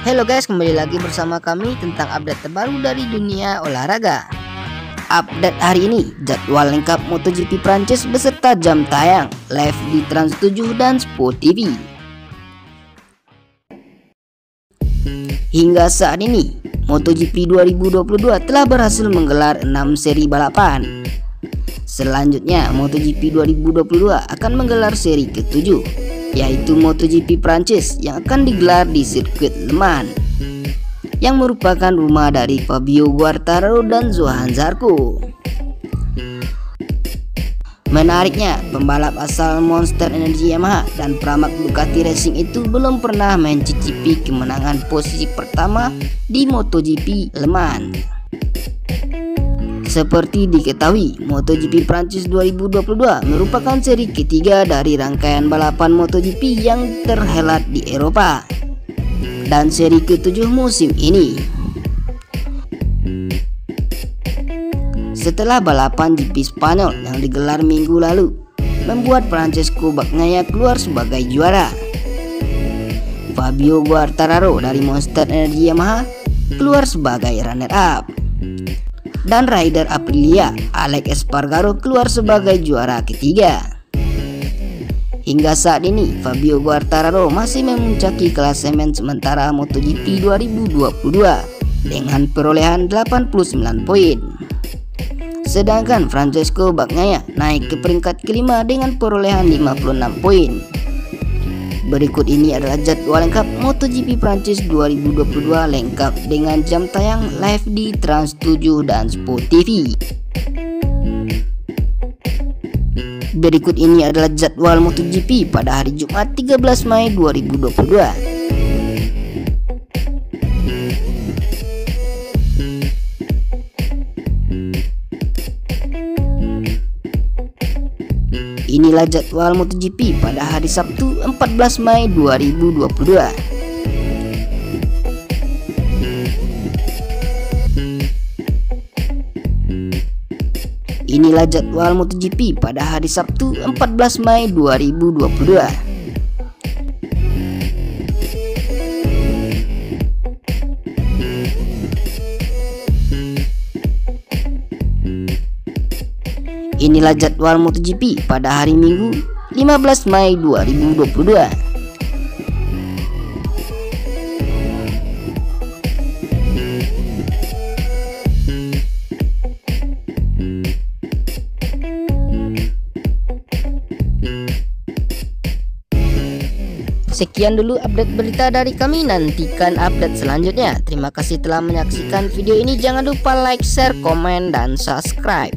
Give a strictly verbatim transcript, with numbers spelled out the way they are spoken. Halo guys, kembali lagi bersama kami tentang update terbaru dari dunia olahraga. Update hari ini, jadwal lengkap MotoGP Prancis beserta jam tayang live di Trans tujuh dan Sport T V. Hingga saat ini, MotoGP dua ribu dua puluh dua telah berhasil menggelar enam seri balapan. Selanjutnya, MotoGP dua ribu dua puluh dua akan menggelar seri ketujuh, yaitu MotoGP Prancis yang akan digelar di sirkuit Le Mans, yang merupakan rumah dari Fabio Quartararo dan Zohan Zarco. Menariknya, pembalap asal Monster Energy Yamaha dan Pramac Ducati Racing itu belum pernah mencicipi kemenangan posisi pertama di MotoGP Le Mans. Seperti diketahui, MotoGP Prancis dua ribu dua puluh dua merupakan seri ketiga dari rangkaian balapan MotoGP yang terhelat di Eropa dan seri ketujuh musim ini. Setelah balapan G P Spanyol yang digelar minggu lalu membuat Francesco Bagnaia keluar sebagai juara, Fabio Quartararo dari Monster Energy Yamaha keluar sebagai runner up, dan rider Aprilia Alex Espargaro keluar sebagai juara ketiga. Hingga saat ini, Fabio Quartararo masih memuncaki klasemen sementara MotoGP dua ribu dua puluh dua dengan perolehan delapan puluh sembilan poin. Sedangkan Francesco Bagnaia naik ke peringkat kelima dengan perolehan lima puluh enam poin. Berikut ini adalah jadwal lengkap MotoGP Prancis dua ribu dua puluh dua lengkap dengan jam tayang live di Trans tujuh dan Sport T V. Berikut ini adalah jadwal MotoGP pada hari Jumat tiga belas Mei dua ribu dua puluh dua. Inilah jadwal MotoGP pada hari Sabtu empat belas Mei dua ribu dua puluh dua. Inilah jadwal MotoGP pada hari Sabtu empat belas Mei dua ribu dua puluh dua. Inilah jadwal MotoGP pada hari Minggu lima belas Mei dua ribu dua puluh dua. Sekian dulu update berita dari kami, nantikan update selanjutnya. Terima kasih telah menyaksikan video ini, jangan lupa like, share, komen, dan subscribe.